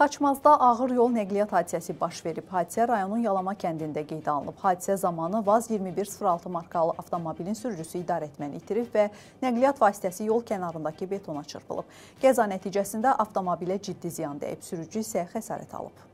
Xaçmazda ağır yol nəqliyyat hadisəsi baş verib. Hadisə rayonun Yalama kəndində qeydə alınıb. Hadisə zamanı VAZ-2106 markalı avtomobilin sürücüsü idarəetməni itirib və nəqliyyat vasitəsi yol kənarındakı betona çırpılıb. Qəza nəticəsində avtomobilə ciddi ziyan dəyib, sürücü isə xəsarət alıb.